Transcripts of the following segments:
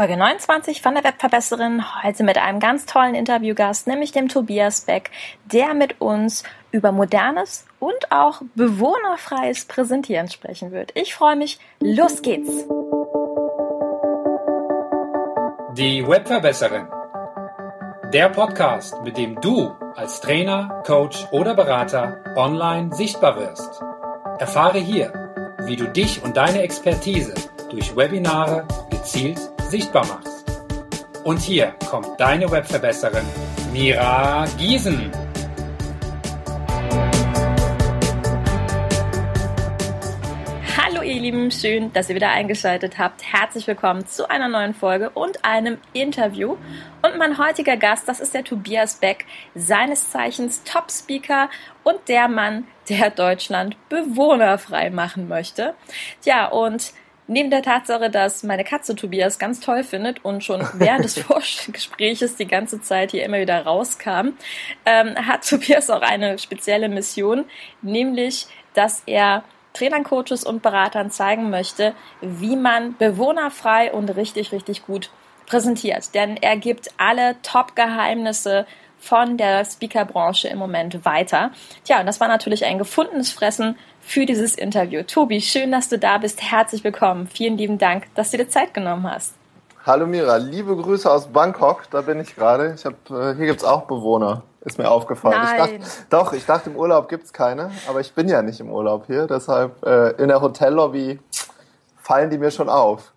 Folge 29 von der Webverbesserin, heute mit einem ganz tollen Interviewgast, nämlich dem Tobias Beck, der mit uns über modernes und auch bewohnerfreies Präsentieren sprechen wird. Ich freue mich, los geht's! Die Webverbesserin, der Podcast, mit dem du als Trainer, Coach oder Berater online sichtbar wirst. Erfahre hier, wie du dich und deine Expertise durch Webinare gezielt sichtbar machst. Und hier kommt deine Webverbesserin Mira Giesen. Hallo ihr Lieben, schön, dass ihr wieder eingeschaltet habt. Herzlich willkommen zu einer neuen Folge und einem Interview. Und mein heutiger Gast, das ist der Tobias Beck, seines Zeichens Top-Speaker und der Mann, der Deutschland bewohnerfrei machen möchte. Tja, und neben der Tatsache, dass meine Katze Tobias ganz toll findet und schon während des Vorgespräches die ganze Zeit hier immer wieder rauskam, hat Tobias auch eine spezielle Mission, nämlich, dass er Trainern, Coaches und Beratern zeigen möchte, wie man bewohnerfrei und richtig, richtig gut präsentiert. Denn er gibt alle Top-Geheimnisse von der Speaker-Branche im Moment weiter. Tja, und das war natürlich ein gefundenes Fressen für dieses Interview. Tobi, schön, dass du da bist. Herzlich willkommen. Vielen lieben Dank, dass du dir Zeit genommen hast. Hallo Mira, liebe Grüße aus Bangkok. Da bin ich gerade. Hier gibt es auch Bewohner, ist mir aufgefallen. Ich dachte, im Urlaub gibt es keine, aber ich bin ja nicht im Urlaub hier. Deshalb in der Hotellobby fallen die mir schon auf.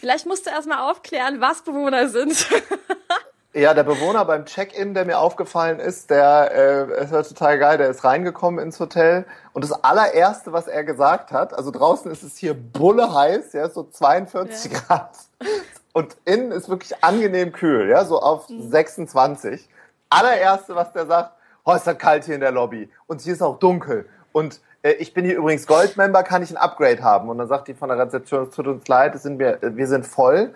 Vielleicht musst du erstmal aufklären, was Bewohner sind. Ja, der Bewohner beim Check-in, der mir aufgefallen ist, es war total geil, der ist reingekommen ins Hotel und das allererste, was er gesagt hat, also draußen ist es hier bulle heiß, ja, so 42 Grad und innen ist wirklich angenehm kühl, ja, so auf 26. Allererste, was der sagt, oh, ist das kalt hier in der Lobby und hier ist auch dunkel und ich bin hier übrigens Goldmember, kann ich ein Upgrade haben? Und dann sagt die von der Rezeption, es tut uns leid, wir sind voll,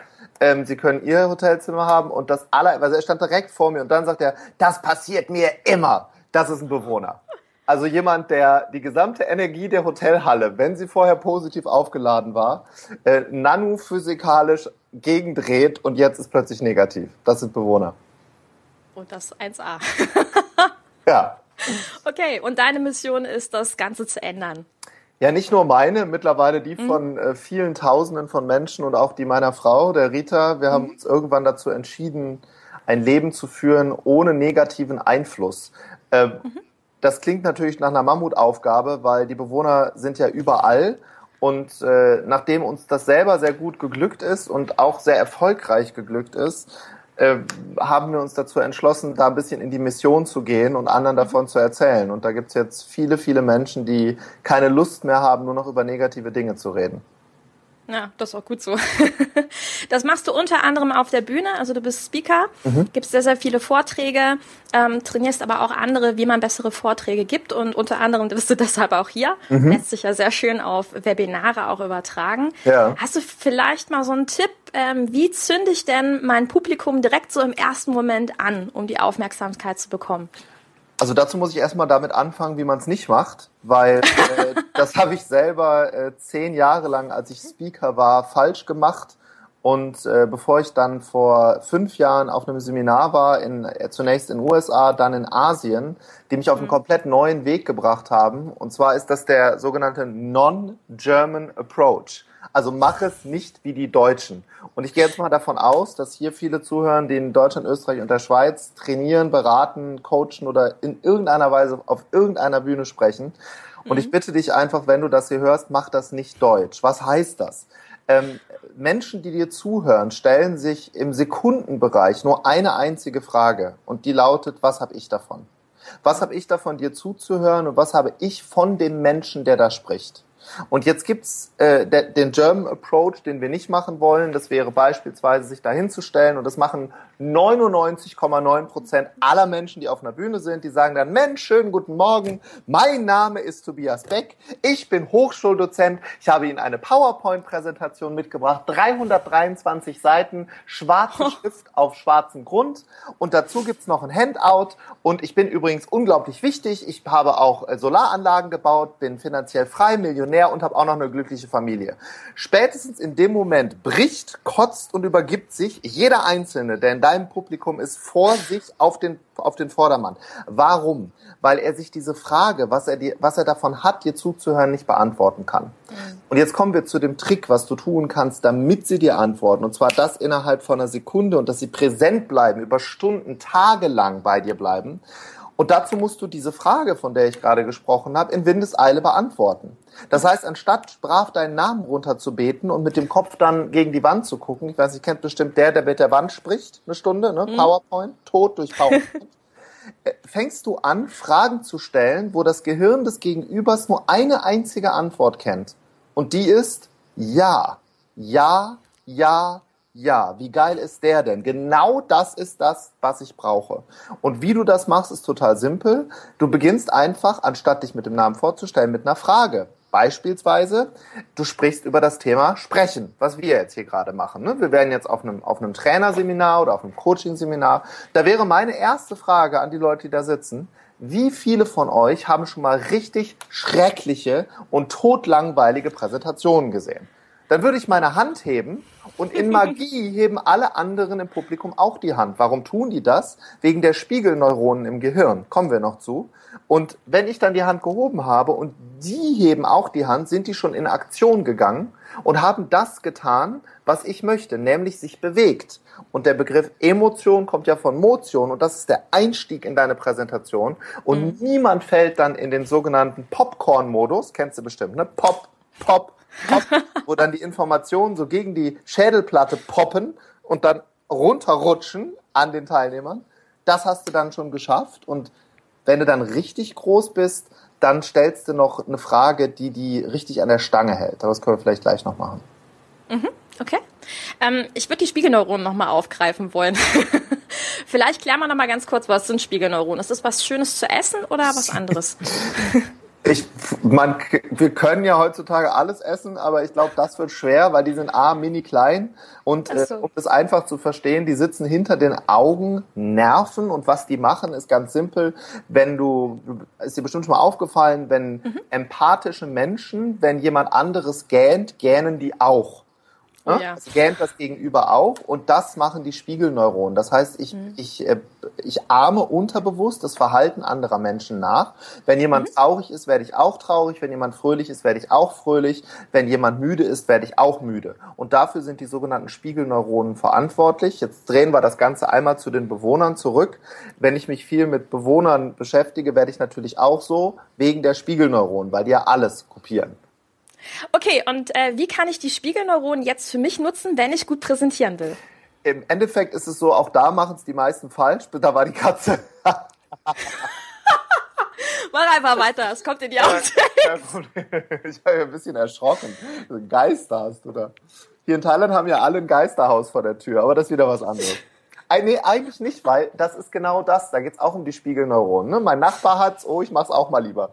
Sie können Ihr Hotelzimmer haben. Und also er stand direkt vor mir und dann sagt er, das passiert mir immer. Das ist ein Bewohner. Also jemand, der die gesamte Energie der Hotelhalle, wenn sie vorher positiv aufgeladen war, nanophysikalisch gegendreht und jetzt ist plötzlich negativ. Das sind Bewohner. Und das 1A. Ja. Okay, und deine Mission ist, das Ganze zu ändern? Ja, nicht nur meine, mittlerweile die von vielen Tausenden von Menschen und auch die meiner Frau, der Rita. Wir haben uns irgendwann dazu entschieden, ein Leben zu führen ohne negativen Einfluss. Das klingt natürlich nach einer Mammutaufgabe, weil die Bewohner sind ja überall. Und nachdem uns das selber sehr gut geglückt ist und auch sehr erfolgreich geglückt ist, haben wir uns dazu entschlossen, da ein bisschen in die Mission zu gehen und anderen davon zu erzählen. Und da gibt es jetzt viele, viele Menschen, die keine Lust mehr haben, nur noch über negative Dinge zu reden. Ja, das ist auch gut so. Das machst du unter anderem auf der Bühne, also du bist Speaker, gibst sehr, sehr viele Vorträge, trainierst aber auch andere, wie man bessere Vorträge gibt und unter anderem bist du deshalb auch hier, lässt sich ja sehr schön auf Webinare auch übertragen. Ja. Hast du vielleicht mal so einen Tipp, wie zünde ich denn mein Publikum direkt so im ersten Moment an, um die Aufmerksamkeit zu bekommen? Also dazu muss ich erstmal damit anfangen, wie man es nicht macht, weil das habe ich selber 10 Jahre lang, als ich Speaker war, falsch gemacht. Und bevor ich dann vor 5 Jahren auf einem Seminar war, zunächst in den USA, dann in Asien, die mich auf einen komplett neuen Weg gebracht haben. Und zwar ist das der sogenannte Non-German Approach. Also mach es nicht wie die Deutschen. Und ich gehe jetzt mal davon aus, dass hier viele zuhören, die in Deutschland, Österreich und der Schweiz trainieren, beraten, coachen oder in irgendeiner Weise auf irgendeiner Bühne sprechen. Und ich bitte dich einfach, wenn du das hier hörst, mach das nicht deutsch. Was heißt das? Menschen, die dir zuhören, stellen sich im Sekundenbereich nur eine einzige Frage. Und die lautet, was habe ich davon? Was habe ich davon, dir zuzuhören? Und was habe ich von dem Menschen, der da spricht? Und jetzt gibt's den German Approach, den wir nicht machen wollen. Das wäre beispielsweise, sich dahinzustellen. Und das machen 99,9% aller Menschen, die auf einer Bühne sind. Die sagen dann, Mensch, schönen guten Morgen. Mein Name ist Tobias Beck. Ich bin Hochschuldozent. Ich habe Ihnen eine PowerPoint-Präsentation mitgebracht. 323 Seiten, schwarze Schrift auf schwarzem Grund. Und dazu gibt's noch ein Handout. Und ich bin übrigens unglaublich wichtig. Ich habe auch Solaranlagen gebaut, bin finanziell frei, Millionär. Millionär und habe auch noch eine glückliche Familie. Spätestens in dem Moment bricht, kotzt und übergibt sich jeder Einzelne, der in deinem Publikum ist, vor sich auf den Vordermann. Warum? Weil er sich diese Frage, was er davon hat, dir zuzuhören, nicht beantworten kann. Und jetzt kommen wir zu dem Trick, was du tun kannst, damit sie dir antworten. Und zwar das innerhalb von einer Sekunde und dass sie präsent bleiben, über Stunden, Tage lang bei dir bleiben. Und dazu musst du diese Frage, von der ich gerade gesprochen habe, in Windeseile beantworten. Das heißt, anstatt brav deinen Namen runterzubeten und mit dem Kopf dann gegen die Wand zu gucken, ich weiß nicht, kennt bestimmt der mit der Wand spricht, eine Stunde, ne? PowerPoint, tot durch PowerPoint, fängst du an, Fragen zu stellen, wo das Gehirn des Gegenübers nur eine einzige Antwort kennt. Und die ist ja, ja, ja, ja. Wie geil ist der denn? Genau das ist das, was ich brauche. Und wie du das machst, ist total simpel. Du beginnst einfach, anstatt dich mit dem Namen vorzustellen, mit einer Frage. Beispielsweise, du sprichst über das Thema Sprechen, was wir jetzt hier gerade machen. Ne? Wir wären jetzt auf einem Trainerseminar oder auf einem Coachingseminar. Da wäre meine erste Frage an die Leute, die da sitzen: Wie viele von euch haben schon mal richtig schreckliche und todlangweilige Präsentationen gesehen? Dann würde ich meine Hand heben und in Magie heben alle anderen im Publikum auch die Hand. Warum tun die das? Wegen der Spiegelneuronen im Gehirn. Kommen wir noch zu. Und wenn ich dann die Hand gehoben habe und die heben auch die Hand, sind die schon in Aktion gegangen und haben das getan, was ich möchte, nämlich sich bewegt. Und der Begriff Emotion kommt ja von Motion und das ist der Einstieg in deine Präsentation. Und niemand fällt dann in den sogenannten Popcorn-Modus, kennst du bestimmt, ne? Pop, wo dann die Informationen so gegen die Schädelplatte poppen und dann runterrutschen an den Teilnehmern. Das hast du dann schon geschafft. Und wenn du dann richtig groß bist, dann stellst du noch eine Frage, die richtig an der Stange hält. Aber das können wir vielleicht gleich noch machen. Okay. Ich würde die Spiegelneuronen nochmal aufgreifen wollen. Vielleicht klären wir nochmal ganz kurz, was sind Spiegelneuronen? Ist das was Schönes zu essen oder was anderes? Wir können ja heutzutage alles essen, aber ich glaube, das wird schwer, weil die sind mini klein und um das einfach zu verstehen, die sitzen hinter den Augennerven und was die machen, ist ganz simpel. Ist dir bestimmt schon mal aufgefallen, wenn empathische Menschen, wenn jemand anderes gähnt, gähnen die auch. Ja. Das gähnt das Gegenüber auch und das machen die Spiegelneuronen. Das heißt, ich ahme unterbewusst das Verhalten anderer Menschen nach. Wenn jemand traurig ist, werde ich auch traurig. Wenn jemand fröhlich ist, werde ich auch fröhlich. Wenn jemand müde ist, werde ich auch müde. Und dafür sind die sogenannten Spiegelneuronen verantwortlich. Jetzt drehen wir das Ganze einmal zu den Bewohnern zurück. Wenn ich mich viel mit Bewohnern beschäftige, werde ich natürlich auch so wegen der Spiegelneuronen, weil die ja alles kopieren. Okay, und wie kann ich die Spiegelneuronen jetzt für mich nutzen, wenn ich gut präsentieren will? Im Endeffekt ist es so, auch da machen es die meisten falsch. Da war die Katze. Mach einfach weiter, es kommt in die Augen. Ich war ja ein bisschen erschrocken. So ein Geister hast du da. Hier in Thailand haben ja alle ein Geisterhaus vor der Tür, aber das ist wieder was anderes. Nee, eigentlich nicht, weil das ist genau das. Da geht's auch um die Spiegelneuronen. Ne? Mein Nachbar hat's, ich mach's auch mal lieber.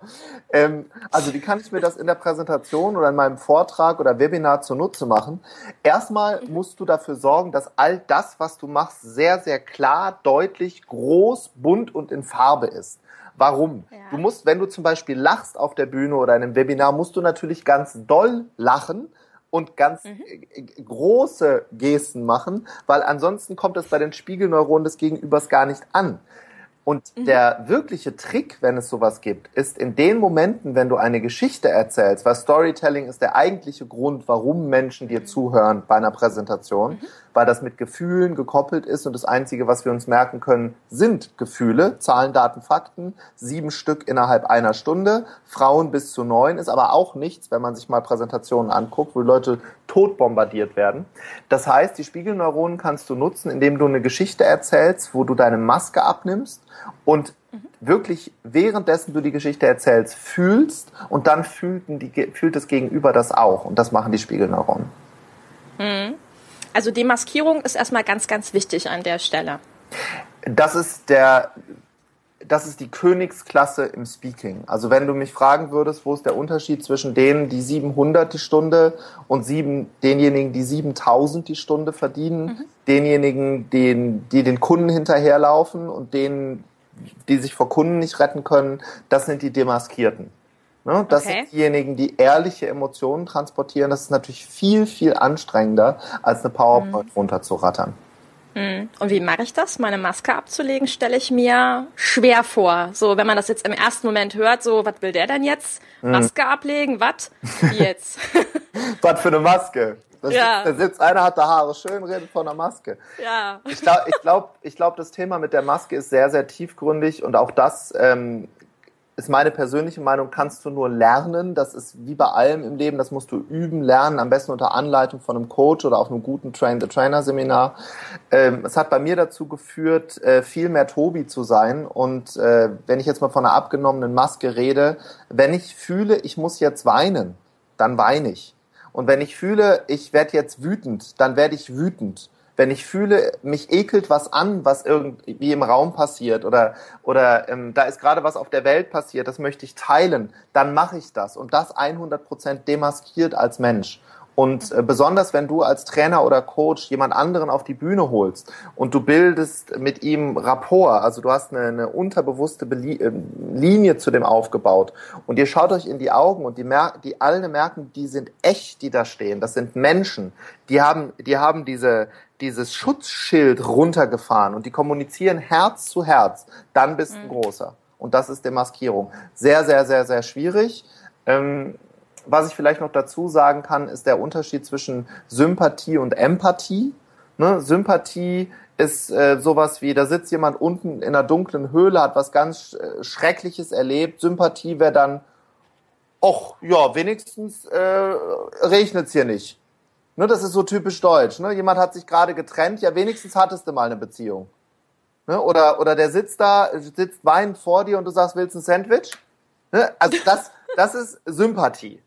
Also wie kann ich mir das in der Präsentation oder in meinem Vortrag oder Webinar zunutze machen? Erstmal musst du dafür sorgen, dass all das, was du machst, sehr, sehr klar, deutlich, groß, bunt und in Farbe ist. Warum? Ja. Du musst, wenn du zum Beispiel lachst auf der Bühne oder in einem Webinar, musst du natürlich ganz doll lachen, und ganz große Gesten machen, weil ansonsten kommt das bei den Spiegelneuronen des Gegenübers gar nicht an. Und der wirkliche Trick, wenn es sowas gibt, ist in den Momenten, wenn du eine Geschichte erzählst, weil Storytelling ist der eigentliche Grund, warum Menschen dir zuhören bei einer Präsentation, weil das mit Gefühlen gekoppelt ist und das Einzige, was wir uns merken können, sind Gefühle, Zahlen, Daten, Fakten, 7 Stück innerhalb einer Stunde, Frauen bis zu 9, ist aber auch nichts, wenn man sich mal Präsentationen anguckt, wo Leute tot bombardiert werden. Das heißt, die Spiegelneuronen kannst du nutzen, indem du eine Geschichte erzählst, wo du deine Maske abnimmst, und wirklich währenddessen du die Geschichte erzählst, fühlst und dann fühlt das Gegenüber das auch. Und das machen die Spiegelneuronen. Also Demaskierung ist erstmal ganz, ganz wichtig an der Stelle. Das ist die Königsklasse im Speaking. Also wenn du mich fragen würdest, wo ist der Unterschied zwischen denen, die 700 die Stunde und denjenigen, die 7000 die Stunde verdienen, denjenigen, die den Kunden hinterherlaufen und denen, die sich vor Kunden nicht retten können, das sind die Demaskierten. Das sind diejenigen, die ehrliche Emotionen transportieren. Das ist natürlich viel, viel anstrengender, als eine PowerPoint runterzurattern. Und wie mache ich das? Meine Maske abzulegen, stelle ich mir schwer vor. So, wenn man das jetzt im ersten Moment hört, so, was will der denn jetzt? Maske ablegen, was? Wie jetzt? Was für eine Maske? Da sitzt einer, hat da Haare schön, redet von einer Maske. Ja. Ich glaub, das Thema mit der Maske ist sehr, sehr tiefgründig und auch das ist meine persönliche Meinung, kannst du nur lernen. Das ist wie bei allem im Leben, das musst du üben, lernen, am besten unter Anleitung von einem Coach oder auf einem guten Train-the-Trainer-Seminar. Es hat bei mir dazu geführt, viel mehr Tobi zu sein. Und wenn ich jetzt mal von einer abgenommenen Maske rede, wenn ich fühle, ich muss jetzt weinen, dann weine ich. Und wenn ich fühle, ich werde jetzt wütend, dann werde ich wütend. Wenn ich fühle, mich ekelt was an, was irgendwie im Raum passiert oder da ist gerade was auf der Welt passiert, das möchte ich teilen, dann mache ich das. Und das 100% demaskiert als Mensch. Und besonders, wenn du als Trainer oder Coach jemand anderen auf die Bühne holst und du bildest mit ihm Rapport, also du hast eine unterbewusste Linie zu dem aufgebaut und ihr schaut euch in die Augen und die alle merken, die sind echt, die da stehen, das sind Menschen, die haben dieses Schutzschild runtergefahren und die kommunizieren Herz zu Herz, dann bist du ein Großer. Und das ist Demaskierung. Sehr, sehr, sehr, sehr schwierig. Was ich vielleicht noch dazu sagen kann, ist der Unterschied zwischen Sympathie und Empathie. Ne? Sympathie ist sowas wie, da sitzt jemand unten in einer dunklen Höhle, hat was ganz Schreckliches erlebt. Sympathie wäre dann, ach ja, wenigstens regnet's hier nicht. Ne? Das ist so typisch deutsch. Ne? Jemand hat sich gerade getrennt, ja wenigstens hattest du mal eine Beziehung. Ne? Oder der sitzt weinend vor dir und du sagst, willst du ein Sandwich? Ne? Also das ist Sympathie.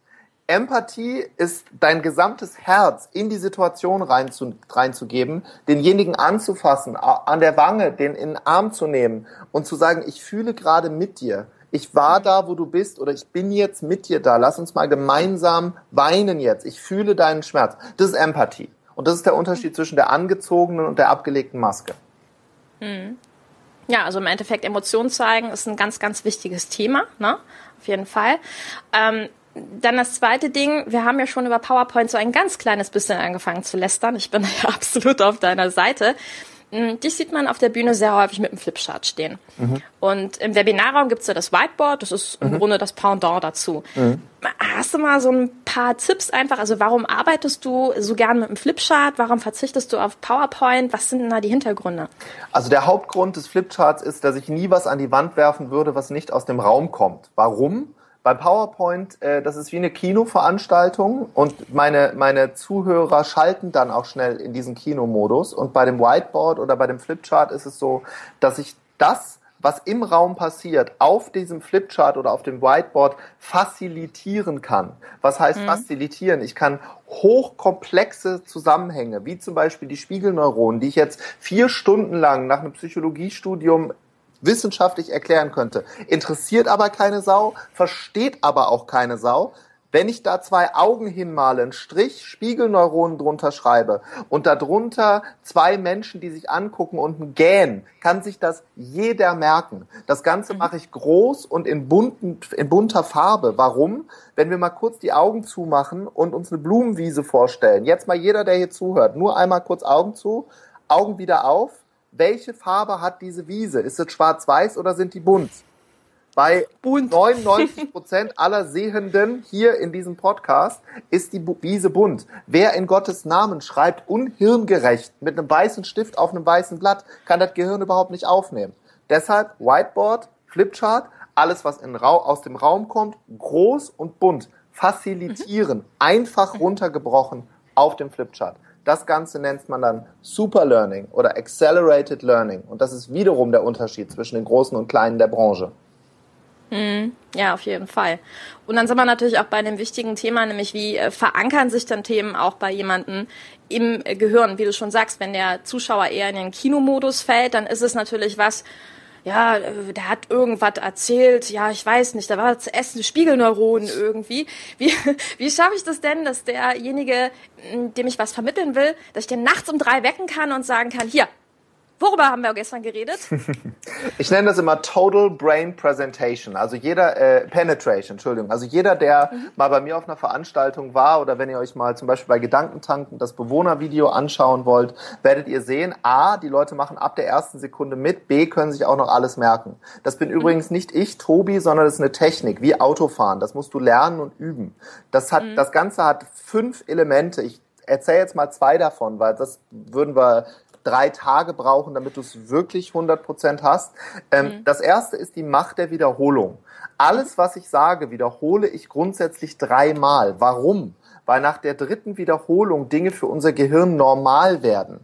Empathie ist dein gesamtes Herz in die Situation reinzugeben, denjenigen anzufassen, an der Wange, den in den Arm zu nehmen und zu sagen, ich fühle gerade mit dir, ich war da, wo du bist oder ich bin jetzt mit dir da, lass uns mal gemeinsam weinen jetzt, ich fühle deinen Schmerz. Das ist Empathie und das ist der Unterschied zwischen der angezogenen und der abgelegten Maske. Ja, also im Endeffekt Emotionen zeigen ist ein ganz, ganz wichtiges Thema, ne? Auf jeden Fall. Dann das zweite Ding, wir haben ja schon über PowerPoint so ein ganz kleines bisschen angefangen zu lästern. Ich bin ja absolut auf deiner Seite. Dich sieht man auf der Bühne sehr häufig mit einem Flipchart stehen. Mhm. Und im Webinarraum gibt's ja das Whiteboard, das ist im Grunde das Pendant dazu. Hast du mal so ein paar Tipps einfach, also warum arbeitest du so gern mit einem Flipchart, warum verzichtest du auf PowerPoint, was sind denn da die Hintergründe? Also der Hauptgrund des Flipcharts ist, dass ich nie was an die Wand werfen würde, was nicht aus dem Raum kommt. Warum? Bei PowerPoint, das ist wie eine Kinoveranstaltung und meine Zuhörer schalten dann auch schnell in diesen Kinomodus. Und bei dem Whiteboard oder bei dem Flipchart ist es so, dass ich das, was im Raum passiert, auf diesem Flipchart oder auf dem Whiteboard facilitieren kann. Was heißt facilitieren? Ich kann hochkomplexe Zusammenhänge, wie zum Beispiel die Spiegelneuronen, die ich jetzt 4 Stunden lang nach einem Psychologiestudium wissenschaftlich erklären könnte. Interessiert aber keine Sau, versteht aber auch keine Sau. Wenn ich da 2 Augen hinmale, einen Strich, Spiegelneuronen drunter schreibe und darunter 2 Menschen, die sich angucken und gähnen, kann sich das jeder merken. Das Ganze mache ich groß und in bunter Farbe. Warum? Wenn wir mal kurz die Augen zumachen und uns eine Blumenwiese vorstellen. Jetzt mal jeder, der hier zuhört, nur einmal kurz Augen zu, Augen wieder auf. Welche Farbe hat diese Wiese? Ist es schwarz-weiß oder sind die bunt? Bei 99% aller Sehenden hier in diesem Podcast ist die Wiese bunt. Wer in Gottes Namen schreibt unhirngerecht mit einem weißen Stift auf einem weißen Blatt, kann das Gehirn überhaupt nicht aufnehmen. Deshalb Whiteboard, Flipchart, alles was aus dem Raum kommt, groß und bunt, facilitieren, einfach runtergebrochen auf dem Flipchart. Das Ganze nennt man dann Super Learning oder Accelerated Learning. Und das ist wiederum der Unterschied zwischen den Großen und Kleinen der Branche. Ja, auf jeden Fall. Und dann sind wir natürlich auch bei dem wichtigen Thema, nämlich wie verankern sich dann Themen auch bei jemandem im Gehirn. Wie du schon sagst, wenn der Zuschauer eher in den Kinomodus fällt, dann ist es natürlich was, ja, der hat irgendwas erzählt, ja, ich weiß nicht, da war zuerst eine Spiegelneuronen irgendwie. Wie schaffe ich das denn, dass derjenige, dem ich was vermitteln will, dass ich den nachts um 3 wecken kann und sagen kann, hier, Worüber haben wir gestern geredet? Ich nenne das immer Total Brain Presentation, also Penetration, Entschuldigung. Also jeder, der mal bei mir auf einer Veranstaltung war oder wenn ihr euch mal zum Beispiel bei Gedankentanken das Bewohnervideo anschauen wollt, werdet ihr sehen, A, die Leute machen ab der ersten Sekunde mit, B, können sich auch noch alles merken. Das bin übrigens nicht ich, Tobi, sondern das ist eine Technik, wie Autofahren. Das musst du lernen und üben. Das Ganze hat 5 Elemente. Ich erzähle jetzt mal 2 davon, weil das würden wir 3 Tage brauchen, damit du es wirklich 100% hast. Das erste ist die Macht der Wiederholung. Alles, was ich sage, wiederhole ich grundsätzlich 3-mal. Warum? Weil nach der 3. Wiederholung Dinge für unser Gehirn normal werden.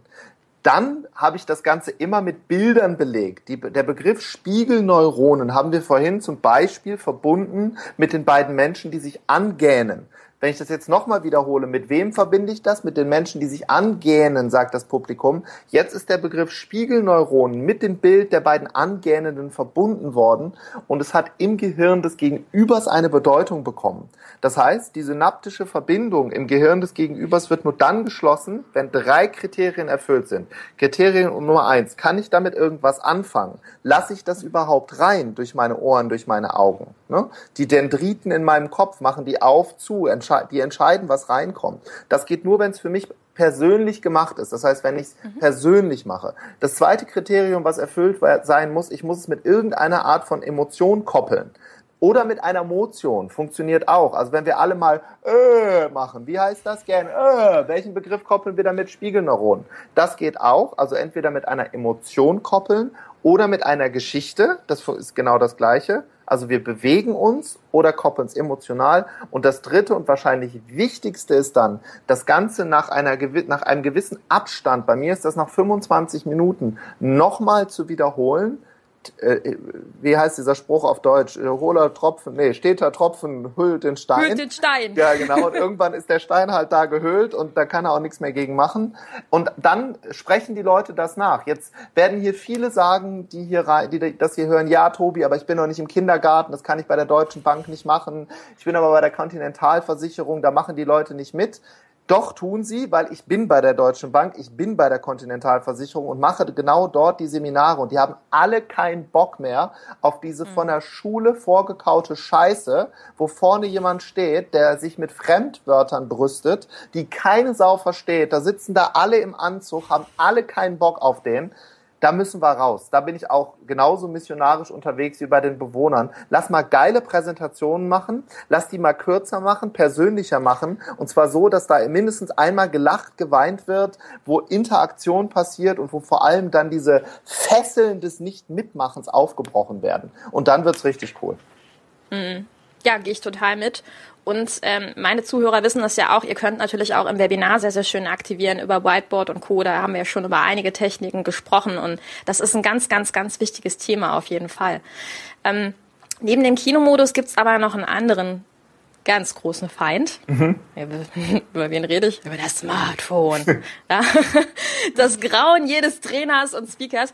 Dann habe ich das Ganze immer mit Bildern belegt. Der Begriff Spiegelneuronen haben wir vorhin zum Beispiel verbunden mit den beiden Menschen, die sich angähnen. Wenn ich das jetzt nochmal wiederhole, mit wem verbinde ich das? Mit den Menschen, die sich angähnen, sagt das Publikum. Jetzt ist der Begriff Spiegelneuronen mit dem Bild der beiden Angähnenden verbunden worden und es hat im Gehirn des Gegenübers eine Bedeutung bekommen. Das heißt, die synaptische Verbindung im Gehirn des Gegenübers wird nur dann geschlossen, wenn 3 Kriterien erfüllt sind. Kriterium Nummer 1, kann ich damit irgendwas anfangen? Lasse ich das überhaupt rein durch meine Ohren, durch meine Augen? Ne? Die Dendriten in meinem Kopf machen die auf, zu, die entscheiden, was reinkommt. Das geht nur, wenn es für mich persönlich gemacht ist. Das heißt, wenn ich es persönlich mache. Das zweite Kriterium, was erfüllt sein muss, ich muss es mit irgendeiner Art von Emotion koppeln. Oder mit einer Motion, funktioniert auch. Also wenn wir alle mal machen, wie heißt das gern? Welchen Begriff koppeln wir damit? Spiegelneuronen. Das geht auch, also entweder mit einer Emotion koppeln oder mit einer Geschichte, das ist genau das Gleiche. Also wir bewegen uns oder koppeln es emotional. Und das dritte und wahrscheinlich wichtigste ist dann, das Ganze nach einem gewissen Abstand, bei mir ist das nach 25 Minuten, nochmal zu wiederholen. Wie heißt dieser Spruch auf Deutsch? Steter Tropfen hüllt den Stein. Hüllt den Stein. Ja, genau. Und irgendwann ist der Stein halt da gehüllt und da kann er auch nichts mehr gegen machen. Und dann sprechen die Leute das nach. Jetzt werden hier viele sagen, die das hier hören, ja, Tobi, aber ich bin noch nicht im Kindergarten, das kann ich bei der Deutschen Bank nicht machen. Ich bin aber bei der Kontinentalversicherung, da machen die Leute nicht mit. Doch tun sie, weil ich bin bei der Deutschen Bank, ich bin bei der Kontinentalversicherung und mache genau dort die Seminare. Und die haben alle keinen Bock mehr auf diese von der Schule vorgekaute Scheiße, wo vorne jemand steht, der sich mit Fremdwörtern brüstet, die keine Sau versteht. Da sitzen da alle im Anzug, haben alle keinen Bock auf den. Da müssen wir raus. Da bin ich auch genauso missionarisch unterwegs wie bei den Bewohnern. Lass mal geile Präsentationen machen, lass die mal kürzer machen, persönlicher machen und zwar so, dass da mindestens einmal gelacht, geweint wird, wo Interaktion passiert und wo vor allem dann diese Fesseln des Nicht-Mitmachens aufgebrochen werden. Und dann wird's richtig cool. Ja, gehe ich total mit. Und meine Zuhörer wissen das ja auch, ihr könnt natürlich auch im Webinar sehr, sehr schön aktivieren über Whiteboard und Co. Da haben wir ja schon über einige Techniken gesprochen und das ist ein ganz, ganz, ganz wichtiges Thema auf jeden Fall. Neben dem Kinomodus gibt's aber noch einen anderen ganz großen Feind. Über wen rede ich? Über das Smartphone. Ja? Das Grauen jedes Trainers und Speakers.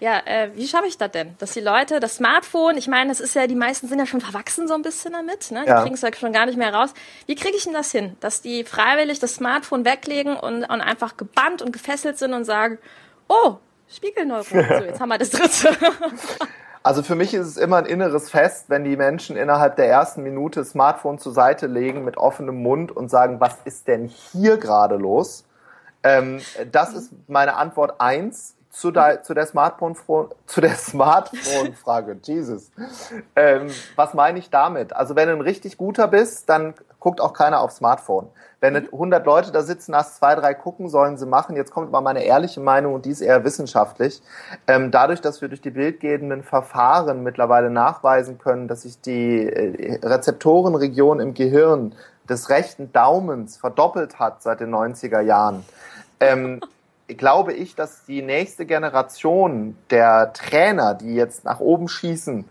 Ja, wie schaffe ich das denn? Dass die Leute, das Smartphone, ich meine, das ist ja, die meisten sind ja schon verwachsen so ein bisschen damit, ne? Die kriegen es ja schon gar nicht mehr raus. Wie kriege ich denn das hin? Dass die freiwillig das Smartphone weglegen und einfach gebannt und gefesselt sind und sagen, oh, Spiegelneuronen, so, jetzt haben wir das dritte. Also für mich ist es immer ein inneres Fest, wenn die Menschen innerhalb der ersten Minute das Smartphone zur Seite legen mit offenem Mund und sagen, was ist denn hier gerade los? Das ist meine Antwort 1. Zu der Smartphone-Frage. Jesus. Was meine ich damit? Also wenn du ein richtig guter bist, dann guckt auch keiner aufs Smartphone. Wenn 100 Leute da sitzen, hast 2, 3 gucken, sollen sie machen. Jetzt kommt mal meine ehrliche Meinung und die ist eher wissenschaftlich. Dadurch, dass wir durch die bildgebenden Verfahren mittlerweile nachweisen können, dass sich die Rezeptorenregion im Gehirn des rechten Daumens verdoppelt hat seit den 90er Jahren, glaube ich, dass die nächste Generation der Trainer, die jetzt nach oben schießen,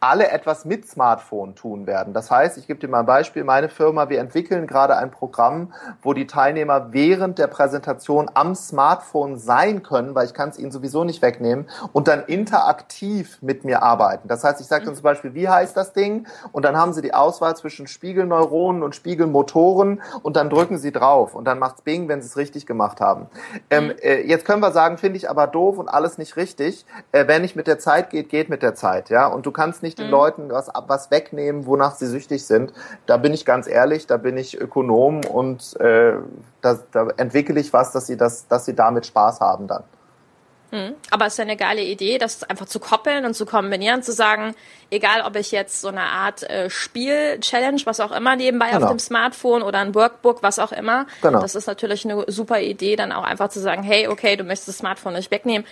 alle etwas mit Smartphone tun werden. Das heißt, ich gebe dir mal ein Beispiel, meine Firma, wir entwickeln gerade ein Programm, wo die Teilnehmer während der Präsentation am Smartphone sein können, weil ich kann es ihnen sowieso nicht wegnehmen, und dann interaktiv mit mir arbeiten. Das heißt, ich sage dann zum Beispiel, wie heißt das Ding? Und dann haben sie die Auswahl zwischen Spiegelneuronen und Spiegelmotoren und dann drücken sie drauf und dann macht's Bing, wenn sie es richtig gemacht haben. Jetzt können wir sagen, finde ich aber doof und alles nicht richtig. Wer nicht mit der Zeit geht, geht mit der Zeit, ja. Und du kannst nicht den Leuten was wegnehmen, wonach sie süchtig sind. Da bin ich ganz ehrlich, da bin ich Ökonom und da entwickle ich was, dass sie damit Spaß haben dann. Aber es ist ja eine geile Idee, das einfach zu koppeln und zu kombinieren, zu sagen, egal ob ich jetzt so eine Art Spiel-Challenge, was auch immer, nebenbei auf dem Smartphone oder ein Workbook, was auch immer. Das ist natürlich eine super Idee, dann auch einfach zu sagen, hey, okay, du möchtest das Smartphone nicht wegnehmen.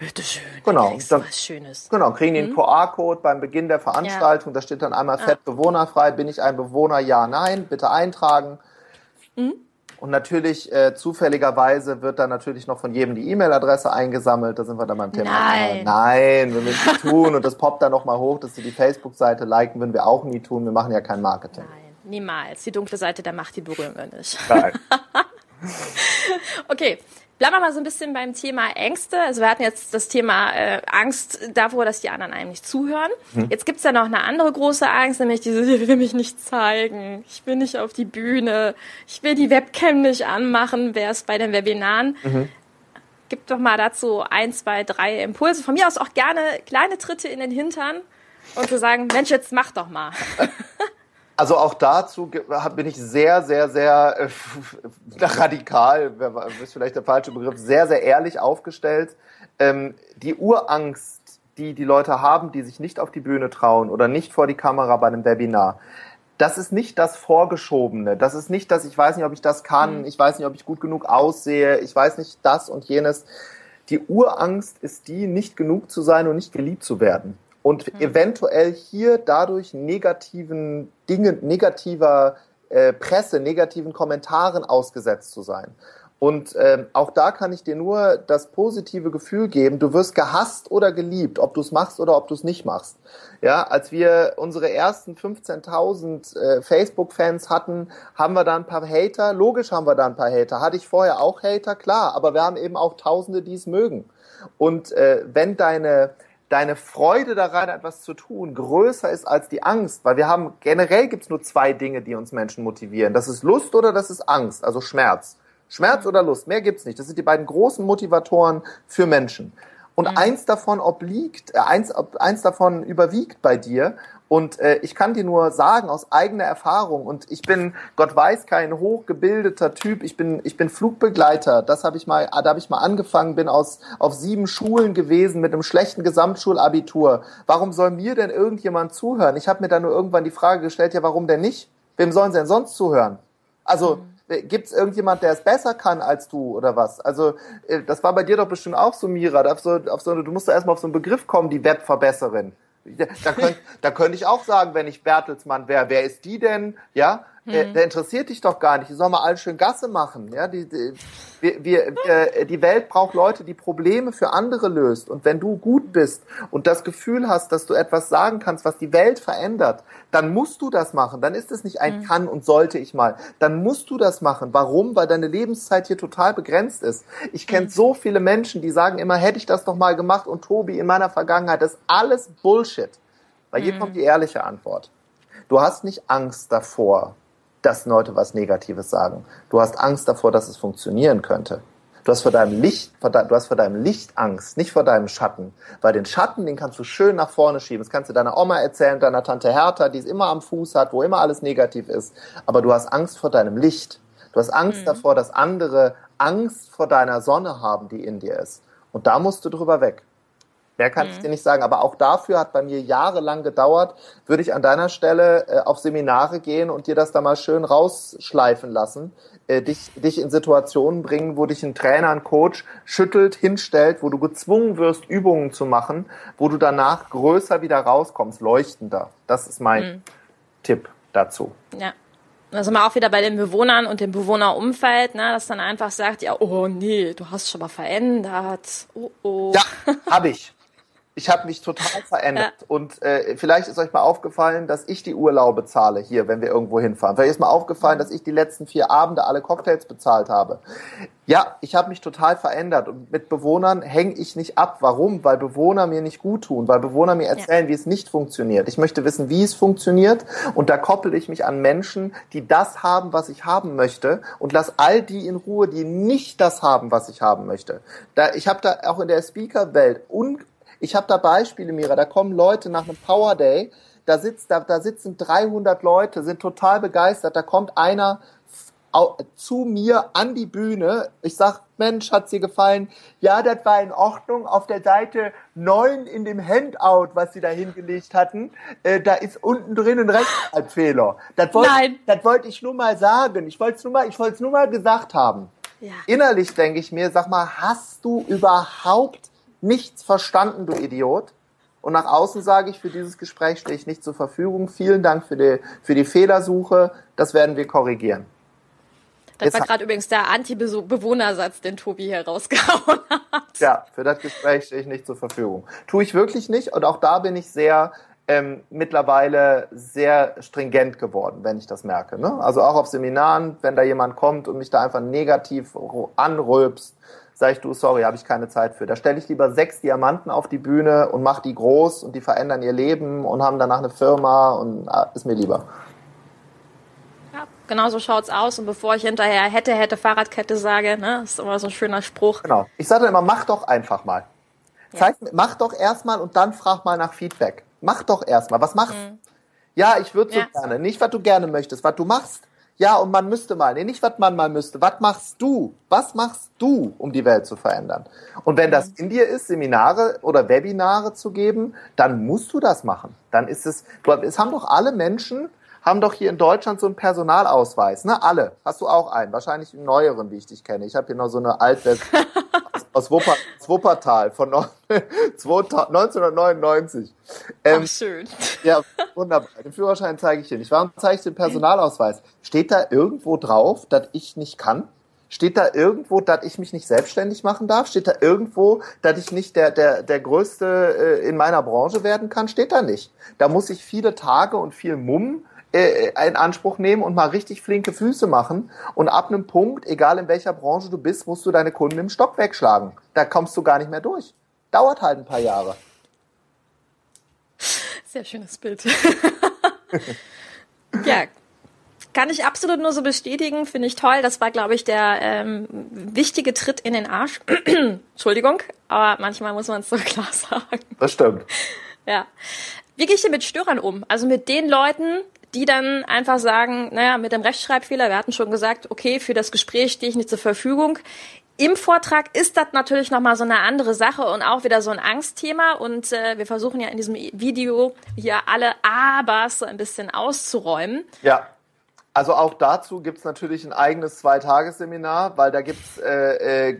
Bitteschön, genau, dann, was Schönes. Genau, kriegen den QR-Code beim Beginn der Veranstaltung, da steht dann einmal fett bewohnerfrei, bin ich ein Bewohner, ja, nein, bitte eintragen. Und natürlich, zufälligerweise wird dann natürlich noch von jedem die E-Mail-Adresse eingesammelt, da sind wir dann beim Thema. Nein, wir müssen es tun und das poppt dann nochmal hoch, dass sie die Facebook-Seite liken, würden wir auch nie tun, wir machen ja kein Marketing. Nein, niemals, die dunkle Seite der Macht, die berühren wir nicht. Nein. Okay. Bleiben wir mal so ein bisschen beim Thema Ängste. Also wir hatten jetzt das Thema Angst davor, dass die anderen einem nicht zuhören. Jetzt gibt's ja noch eine andere große Angst, nämlich diese, ich will mich nicht zeigen, ich will nicht auf die Bühne, ich will die Webcam nicht anmachen, wäre es bei den Webinaren. Gib doch mal dazu 1, 2, 3 Impulse. Von mir aus auch gerne kleine Tritte in den Hintern und zu sagen, Mensch, jetzt mach doch mal. Also auch dazu bin ich sehr, sehr, sehr radikal, ist vielleicht der falsche Begriff, sehr, sehr ehrlich aufgestellt. Die Urangst, die Leute haben, die sich nicht auf die Bühne trauen oder nicht vor die Kamera bei einem Webinar, das ist nicht das Vorgeschobene, das ist nicht das, ich weiß nicht, ob ich das kann, ich weiß nicht, ob ich gut genug aussehe, ich weiß nicht das und jenes. Die Urangst ist die, nicht genug zu sein und nicht geliebt zu werden. Und eventuell hier dadurch negativer Presse, negativen Kommentaren ausgesetzt zu sein. Und auch da kann ich dir nur das positive Gefühl geben, du wirst gehasst oder geliebt, ob du es machst oder ob du es nicht machst. Ja, als wir unsere ersten 15.000 Facebook-Fans hatten, haben wir da ein paar Hater. Logisch haben wir da ein paar Hater. Hatte ich vorher auch Hater? Klar, aber wir haben eben auch Tausende, die es mögen. Und wenn deine Freude daran, etwas zu tun, größer ist als die Angst, weil wir haben, generell gibt's nur 2 Dinge, die uns Menschen motivieren. Das ist Lust oder das ist Angst, also Schmerz. Schmerz oder Lust, mehr gibt's nicht. Das sind die beiden großen Motivatoren für Menschen. Und eins davon überwiegt bei dir. Und ich kann dir nur sagen, aus eigener Erfahrung, und ich bin, Gott weiß, kein hochgebildeter Typ, ich bin Flugbegleiter, da habe ich mal angefangen, bin auf 7 Schulen gewesen mit einem schlechten Gesamtschulabitur. Warum soll mir denn irgendjemand zuhören? Ich habe mir da nur irgendwann die Frage gestellt, ja, warum denn nicht? Wem sollen sie denn sonst zuhören? Also, gibt's irgendjemand, der es besser kann als du oder was? Also, das war bei dir doch bestimmt auch so, Mira, du musst da erstmal auf so einen Begriff kommen, die Webverbesserin. Da könnte ich auch sagen, wenn ich Bertelsmann wäre, wer ist die denn? Ja, der interessiert dich doch gar nicht. Die sollen mal alle schön Gasse machen. Ja, die Welt braucht Leute, die Probleme für andere löst. Und wenn du gut bist und das Gefühl hast, dass du etwas sagen kannst, was die Welt verändert, dann musst du das machen. Dann ist es nicht ein kann und sollte ich mal. Dann musst du das machen. Warum? Weil deine Lebenszeit hier total begrenzt ist. Ich kenne so viele Menschen, die sagen immer, hätte ich das doch mal gemacht und Tobi in meiner Vergangenheit, das ist alles Bullshit. Weil hier kommt die ehrliche Antwort. Du hast nicht Angst davor, dass Leute was Negatives sagen. Du hast Angst davor, dass es funktionieren könnte. Du hast vor deinem Licht, Angst, nicht vor deinem Schatten. Weil den Schatten, den kannst du schön nach vorne schieben. Das kannst du deiner Oma erzählen, deiner Tante Hertha, die es immer am Fuß hat, wo immer alles negativ ist. Aber du hast Angst vor deinem Licht. Du hast Angst davor, dass andere Angst vor deiner Sonne haben, die in dir ist. Und da musst du drüber weg. Mehr kann ich dir nicht sagen, aber auch dafür hat bei mir jahrelang gedauert, würde ich an deiner Stelle auf Seminare gehen und dir das da mal schön rausschleifen lassen, dich in Situationen bringen, wo dich ein Trainer, ein Coach schüttelt, hinstellt, wo du gezwungen wirst, Übungen zu machen, wo du danach größer wieder rauskommst, leuchtender. Das ist mein Tipp dazu. Ja. Da sind wir auch wieder bei den Bewohnern und dem Bewohnerumfeld, ne, das dann einfach sagt, ja, oh nee, du hast schon mal verändert. Oh. Ja, habe ich. Ich habe mich total verändert. Ja. Und vielleicht ist euch mal aufgefallen, dass ich die Urlaube zahle hier, wenn wir irgendwo hinfahren. Vielleicht ist mal aufgefallen, dass ich die letzten 4 Abende alle Cocktails bezahlt habe. Ja, ich habe mich total verändert. Und mit Bewohnern hänge ich nicht ab. Warum? Weil Bewohner mir nicht gut tun. Weil Bewohner mir erzählen, wie es nicht funktioniert. Ich möchte wissen, wie es funktioniert. Und da koppel ich mich an Menschen, die das haben, was ich haben möchte. Und lass all die in Ruhe, die nicht das haben, was ich haben möchte. Ich habe da auch in der Speaker-Welt ich habe da Beispiele, Mira, da kommen Leute nach einem Power Day, da sitzen 300 Leute, sind total begeistert, da kommt einer zu mir an die Bühne, ich sag, Mensch, hat's dir gefallen? Ja, das war in Ordnung, auf der Seite 9 in dem Handout, was sie da hingelegt hatten, da ist unten drin ein Rechtschreibfehler. Das wollte ich nur mal sagen, ich wollte es nur mal gesagt haben. Ja. Innerlich denke ich mir, sag mal, hast du überhaupt nichts verstanden, du Idiot. Und nach außen sage ich, für dieses Gespräch stehe ich nicht zur Verfügung. Vielen Dank für die Fehlersuche. Das werden wir korrigieren. Das war gerade übrigens der Anti-Bewohnersatz, den Tobi hier rausgehauen hat. Ja, für das Gespräch stehe ich nicht zur Verfügung. Tue ich wirklich nicht. Und auch da bin ich mittlerweile sehr stringent geworden, wenn ich das merke. Ne? Also auch auf Seminaren, wenn da jemand kommt und mich da einfach negativ anrülpst, sag ich, du, sorry, habe ich keine Zeit für. Da stelle ich lieber 6 Diamanten auf die Bühne und mache die groß und die verändern ihr Leben und haben danach eine Firma und ist mir lieber. Ja, genau so schaut's aus. Und bevor ich hinterher hätte Fahrradkette sage, ne, ist immer so ein schöner Spruch. Genau. Ich sage dann immer, mach doch einfach mal. Ja. Mach doch erstmal und dann frag mal nach Feedback. Mach doch erstmal. Was machst du? Mhm. Ja, ich würde so gerne. Nicht, was du gerne möchtest, was du machst. Ja, und man müsste mal. Nee, nicht, was man mal müsste. Was machst du? Was machst du, um die Welt zu verändern? Und wenn das in dir ist, Seminare oder Webinare zu geben, dann musst du das machen. Dann ist es haben doch alle Menschen, haben doch hier in Deutschland so einen Personalausweis, ne? Alle. Hast du auch einen? Wahrscheinlich einen neueren, wie ich dich kenne. Ich habe hier noch so eine alte aus Wuppertal von 1999. Ach, schön. Ja, wunderbar. Den Führerschein zeige ich dir nicht. Warum zeige ich den Personalausweis? Steht da irgendwo drauf, dass ich nicht kann? Steht da irgendwo, dass ich mich nicht selbstständig machen darf? Steht da irgendwo, dass ich nicht der Größte in meiner Branche werden kann? Steht da nicht. Da muss ich viele Tage und viel Mumm in Anspruch nehmen und mal richtig flinke Füße machen. Und ab einem Punkt, egal in welcher Branche du bist, musst du deine Kunden im Stock wegschlagen. Da kommst du gar nicht mehr durch. Dauert halt ein paar Jahre. Sehr schönes Bild. Ja, kann ich absolut nur so bestätigen. Finde ich toll. Das war, glaube ich, der wichtige Tritt in den Arsch. Entschuldigung, aber manchmal muss man es so klar sagen. Das stimmt. Ja. Wie gehe ich denn mit Störern um? Also mit den Leuten, die dann einfach sagen, naja, mit dem Rechtschreibfehler, wir hatten schon gesagt, okay, für das Gespräch stehe ich nicht zur Verfügung. Im Vortrag ist das natürlich nochmal so eine andere Sache und auch wieder so ein Angstthema. Und wir versuchen ja in diesem Video hier alle Abers so ein bisschen auszuräumen. Ja, also auch dazu gibt's natürlich ein eigenes 2-Tages-Seminar, weil da gibt's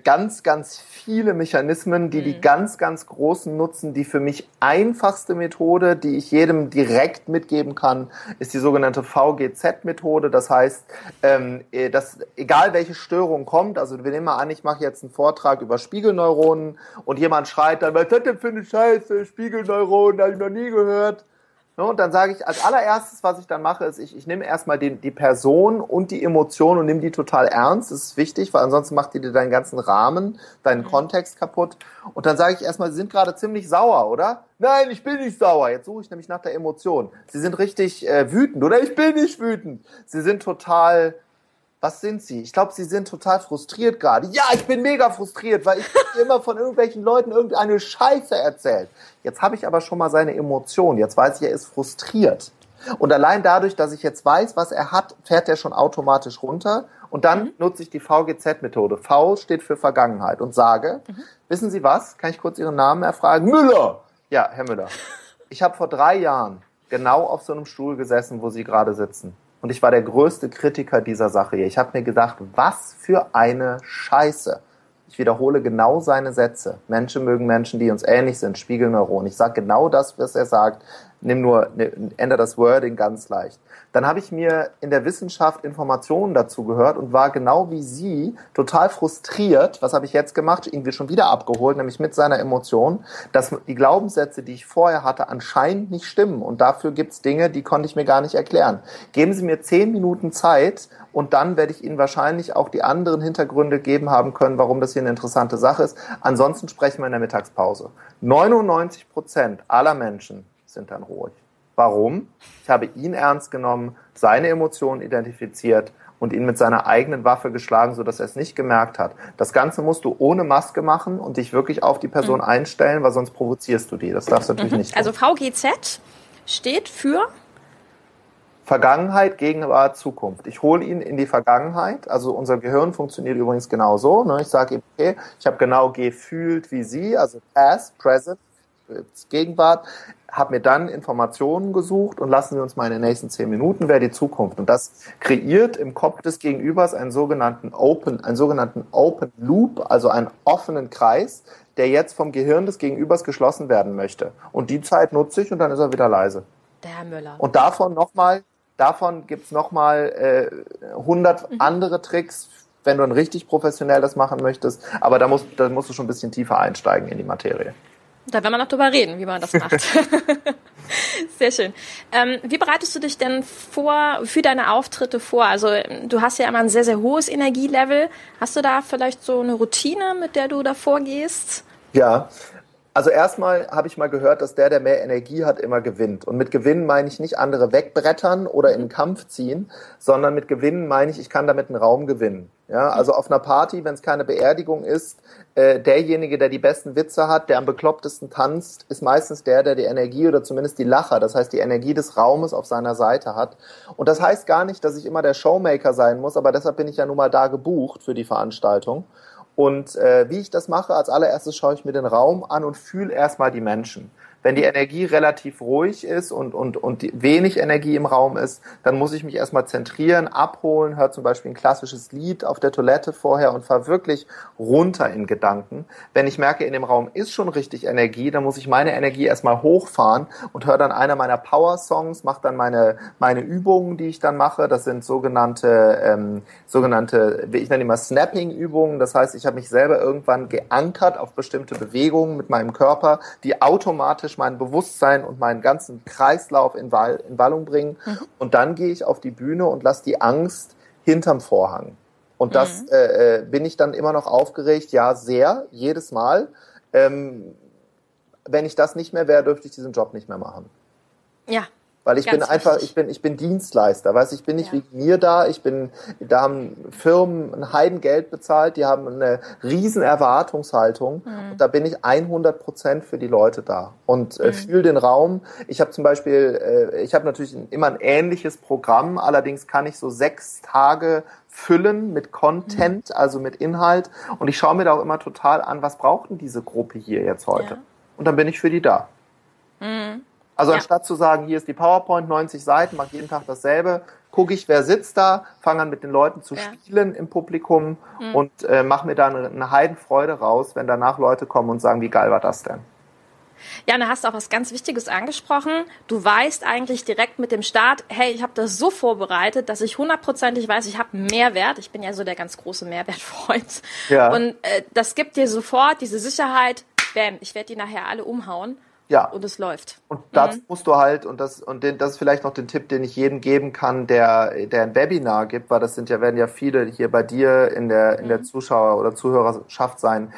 ganz, ganz viele Mechanismen, die ganz, ganz Großen nutzen. Die für mich einfachste Methode, die ich jedem direkt mitgeben kann, ist die sogenannte VGZ-Methode. Das heißt, dass egal welche Störung kommt, also wir nehmen mal an, ich mache jetzt einen Vortrag über Spiegelneuronen und jemand schreit dann, was ist das denn für eine Scheiße, Spiegelneuronen, habe ich noch nie gehört. Und dann sage ich, als allererstes, was ich dann mache, ist, ich nehme erstmal die Person und die Emotion und nehme die total ernst. Das ist wichtig, weil ansonsten macht die dir deinen ganzen Rahmen, deinen Kontext kaputt. Und dann sage ich erstmal, Sie sind gerade ziemlich sauer, oder? Nein, ich bin nicht sauer. Jetzt suche ich nämlich nach der Emotion. Sie sind richtig wütend, oder? Ich bin nicht wütend. Sie sind total... Was sind Sie? Ich glaube, Sie sind total frustriert gerade. Ja, ich bin mega frustriert, weil ich immer von irgendwelchen Leuten irgendeine Scheiße erzählt. Jetzt habe ich aber schon mal seine Emotionen. Jetzt weiß ich, er ist frustriert. Und allein dadurch, dass ich jetzt weiß, was er hat, fährt er schon automatisch runter. Und dann nutze ich die VGZ-Methode. V steht für Vergangenheit und sage, wissen Sie was? Kann ich kurz Ihren Namen erfragen? Müller! Ja, Herr Müller. Ich habe vor 3 Jahren genau auf so einem Stuhl gesessen, wo Sie gerade sitzen. Und ich war der größte Kritiker dieser Sache hier. Ich habe mir gedacht, was für eine Scheiße. Ich wiederhole genau seine Sätze. Menschen mögen Menschen, die uns ähnlich sind. Spiegelneuron. Ich sage genau das, was er sagt. Ändere das Wording ganz leicht. Dann habe ich mir in der Wissenschaft Informationen dazu gehört und war genau wie sie total frustriert. Was habe ich jetzt gemacht? Irgendwie schon wieder abgeholt, nämlich mit seiner Emotion, dass die Glaubenssätze, die ich vorher hatte, anscheinend nicht stimmen. Und dafür gibt es Dinge, die konnte ich mir gar nicht erklären. Geben Sie mir 10 Minuten Zeit und dann werde ich Ihnen wahrscheinlich auch die anderen Hintergründe geben haben können, warum das hier eine interessante Sache ist. Ansonsten sprechen wir in der Mittagspause. 99% aller Menschen sind dann ruhig. Warum? Ich habe ihn ernst genommen, seine Emotionen identifiziert und ihn mit seiner eigenen Waffe geschlagen, sodass er es nicht gemerkt hat. Das Ganze musst du ohne Maske machen und dich wirklich auf die Person einstellen, weil sonst provozierst du die. Das darfst du natürlich nicht tun. Also VGZ steht für Vergangenheit, Gegenwart, Zukunft. Ich hole ihn in die Vergangenheit. Also unser Gehirn funktioniert übrigens genau so. Ne? Ich sage ihm, okay, ich habe genau gefühlt wie Sie, also past, present, Gegenwart, habe mir dann Informationen gesucht und lassen Sie uns mal in den nächsten 10 Minuten, wäre die Zukunft. Und das kreiert im Kopf des Gegenübers einen sogenannten Open Loop, also einen offenen Kreis, der jetzt vom Gehirn des Gegenübers geschlossen werden möchte. Und die Zeit nutze ich und dann ist er wieder leise. Der Herr Müller. Und davon gibt es nochmal 100 andere Tricks, wenn du dann richtig professionell das machen möchtest. Aber da musst du schon ein bisschen tiefer einsteigen in die Materie. Da werden wir noch drüber reden, wie man das macht. Sehr schön. Wie bereitest du dich denn für deine Auftritte vor? Also du hast ja immer ein sehr, sehr hohes Energielevel. Hast du da vielleicht so eine Routine, mit der du da vorgehst? Ja, also erstmal habe ich mal gehört, dass der mehr Energie hat, immer gewinnt. Und mit Gewinnen meine ich nicht andere wegbrettern oder in den Kampf ziehen, sondern mit Gewinnen meine ich kann damit einen Raum gewinnen. Ja, also auf einer Party, wenn es keine Beerdigung ist, derjenige, der die besten Witze hat, der am beklopptesten tanzt, ist meistens der die Energie oder zumindest die Lacher, das heißt die Energie des Raumes auf seiner Seite hat. Und das heißt gar nicht, dass ich immer der Showmaker sein muss, aber deshalb bin ich ja nun mal da gebucht für die Veranstaltung. Und wie ich das mache, als allererstes schaue ich mir den Raum an und fühle erstmal die Menschen. Wenn die Energie relativ ruhig ist und wenig Energie im Raum ist, dann muss ich mich erstmal zentrieren, abholen, höre zum Beispiel ein klassisches Lied auf der Toilette vorher und fahre wirklich runter in Gedanken. Wenn ich merke, in dem Raum ist schon richtig Energie, dann muss ich meine Energie erstmal hochfahren und höre dann einer meiner Power-Songs, mache dann meine Übungen, die ich dann mache. Das sind sogenannte, ich nenne die mal Snapping-Übungen. Das heißt, ich habe mich selber irgendwann geankert auf bestimmte Bewegungen mit meinem Körper, die automatisch mein Bewusstsein und meinen ganzen Kreislauf in Wallung bringen. Und dann gehe ich auf die Bühne und lasse die Angst hinterm Vorhang. Und das bin ich dann immer noch aufgeregt, ja, sehr, jedes Mal. Wenn ich das nicht mehr wäre, dürfte ich diesen Job nicht mehr machen. Ja. Weil ich bin einfach, ich bin Dienstleister, weißt, ich bin nicht wegen mir da, da haben Firmen ein Heidengeld bezahlt, die haben eine riesen Erwartungshaltung und da bin ich 100% für die Leute da und fühle den Raum. Ich habe zum Beispiel, ich habe natürlich immer ein ähnliches Programm, allerdings kann ich so 6 Tage füllen mit Content, also mit Inhalt und ich schaue mir da auch immer total an, was braucht denn diese Gruppe hier jetzt heute? Ja. Und dann bin ich für die da. Mhm. Also anstatt zu sagen, hier ist die PowerPoint, 90 Seiten, mach jeden Tag dasselbe, gucke ich, wer sitzt da, fange an mit den Leuten zu spielen im Publikum und mache mir da eine Heidenfreude raus, wenn danach Leute kommen und sagen, wie geil war das denn? Ja, und da hast du auch was ganz Wichtiges angesprochen. Du weißt eigentlich direkt mit dem Start, hey, ich habe das so vorbereitet, dass ich 100%ig weiß, ich habe Mehrwert. Ich bin ja so der ganz große Mehrwertfreund. Ja. Und das gibt dir sofort diese Sicherheit, bam, ich werde die nachher alle umhauen. Ja. Und es läuft. Und dazu musst du halt, das ist vielleicht noch den Tipp, den ich jedem geben kann, der ein Webinar gibt, weil das werden ja viele hier bei dir in der Zuschauer- oder Zuhörerschaft sein.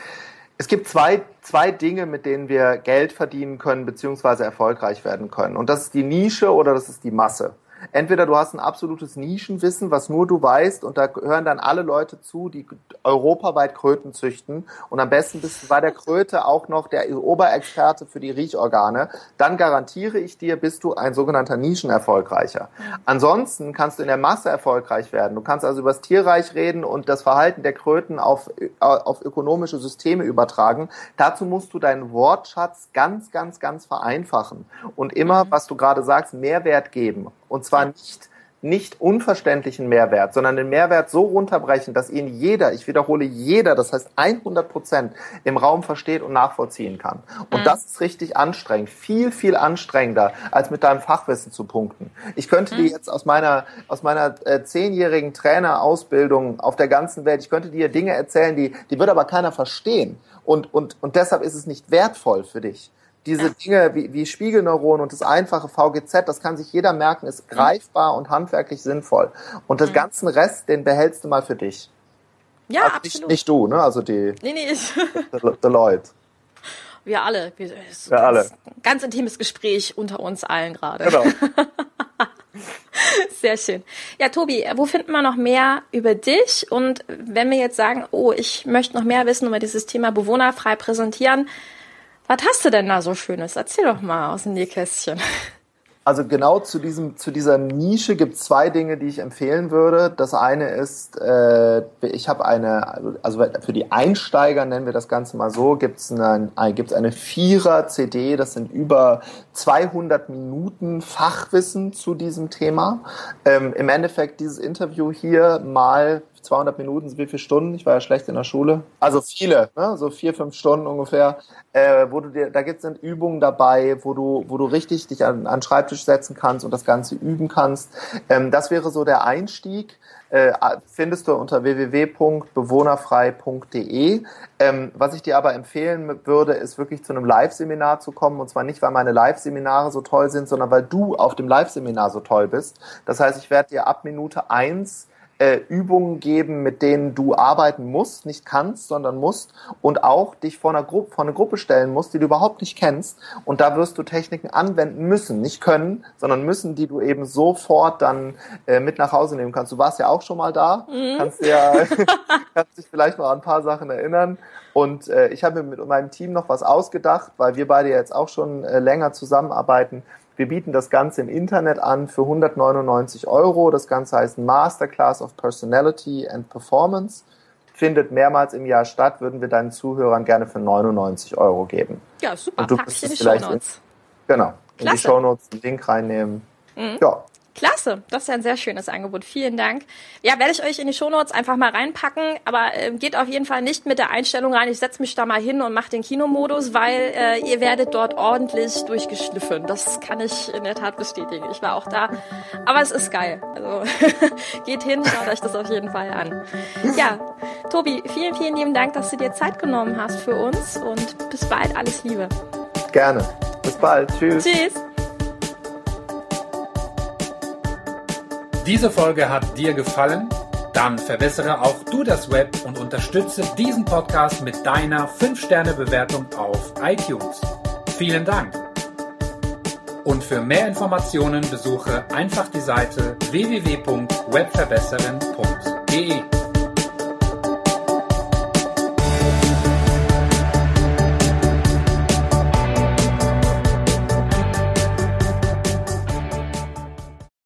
Es gibt zwei Dinge, mit denen wir Geld verdienen können, beziehungsweise erfolgreich werden können. Und das ist die Nische oder das ist die Masse. Entweder du hast ein absolutes Nischenwissen, was nur du weißt, und da hören dann alle Leute zu, die europaweit Kröten züchten. Und am besten bist du bei der Kröte auch noch der Oberexperte für die Riechorgane. Dann garantiere ich dir, bist du ein sogenannter Nischenerfolgreicher. Ansonsten kannst du in der Masse erfolgreich werden. Du kannst also über das Tierreich reden und das Verhalten der Kröten auf ökonomische Systeme übertragen. Dazu musst du deinen Wortschatz ganz, ganz, ganz vereinfachen. Und immer, was du gerade sagst, Mehrwert geben. Und zwar nicht nicht unverständlichen Mehrwert, sondern den Mehrwert so runterbrechen, dass ihn jeder, ich wiederhole jeder, das heißt 100% im Raum versteht und nachvollziehen kann. Und das ist richtig anstrengend, viel, viel anstrengender, als mit deinem Fachwissen zu punkten. Ich könnte dir jetzt aus meiner 10-jährigen Trainerausbildung auf der ganzen Welt, ich könnte dir Dinge erzählen, die wird aber keiner verstehen. Und deshalb ist es nicht wertvoll für dich. Diese Dinge wie Spiegelneuronen und das einfache VGZ, das kann sich jeder merken, ist greifbar und handwerklich sinnvoll. Und den ganzen Rest, den behältst du mal für dich. Ja, also absolut. Nicht du, ne? Also die... Nee. The Leute. Wir alle. Wir alle. Ganz intimes Gespräch unter uns allen gerade. Genau. Sehr schön. Ja, Tobi, wo finden wir noch mehr über dich? Und wenn wir jetzt sagen, oh, ich möchte noch mehr wissen über dieses Thema bewohnerfrei präsentieren, was hast du denn da so Schönes? Erzähl doch mal aus dem Nähkästchen. Also genau zu dieser Nische gibt es 2 Dinge, die ich empfehlen würde. Das eine ist, ich habe also für die Einsteiger, nennen wir das Ganze mal so, gibt's eine 4er-CD, das sind über 200 Minuten Fachwissen zu diesem Thema. Im Endeffekt dieses Interview hier mal 200 Minuten, so wie viele Stunden? Ich war ja schlecht in der Schule. Also viele, ne? So 4-5 Stunden ungefähr. Da sind Übungen dabei, wo du richtig dich an den Schreibtisch setzen kannst und das Ganze üben kannst. Das wäre so der Einstieg. Findest du unter www.bewohnerfrei.de. Was ich dir aber empfehlen würde, ist wirklich zu einem Live-Seminar zu kommen. Und zwar nicht, weil meine Live-Seminare so toll sind, sondern weil du auf dem Live-Seminar so toll bist. Das heißt, ich werde dir ab Minute 1 Übungen geben, mit denen du arbeiten musst, nicht kannst, sondern musst, und auch dich vor eine Gruppe stellen musst, die du überhaupt nicht kennst, und da wirst du Techniken anwenden müssen, nicht können, sondern müssen, die du eben sofort dann mit nach Hause nehmen kannst. Du warst ja auch schon mal da, kannst dich vielleicht mal an ein paar Sachen erinnern, und ich habe mir mit meinem Team noch was ausgedacht, weil wir beide jetzt auch schon länger zusammenarbeiten. Wir bieten das Ganze im Internet an für 199 €. Das Ganze heißt Masterclass of Personality and Performance. Findet mehrmals im Jahr statt, würden wir deinen Zuhörern gerne für 99 € geben. Ja, super. Und du packst hier die Shownotes. Genau. Klasse. In die Shownotes den Link reinnehmen. Mhm. Ja. Klasse, das ist ja ein sehr schönes Angebot. Vielen Dank. Ja, werde ich euch in die Shownotes einfach mal reinpacken, aber geht auf jeden Fall nicht mit der Einstellung rein, ich setze mich da mal hin und mache den Kinomodus, weil ihr werdet dort ordentlich durchgeschliffen. Das kann ich in der Tat bestätigen. Ich war auch da, aber es ist geil. Also geht hin, schaut euch das auf jeden Fall an. Ja, Tobi, vielen, vielen lieben Dank, dass du dir Zeit genommen hast für uns, und bis bald, alles Liebe. Gerne. Bis bald. Tschüss. Tschüss. Diese Folge hat dir gefallen? Dann verbessere auch du das Web und unterstütze diesen Podcast mit deiner 5-Sterne-Bewertung auf iTunes. Vielen Dank! Und für mehr Informationen besuche einfach die Seite www.webverbessern.de.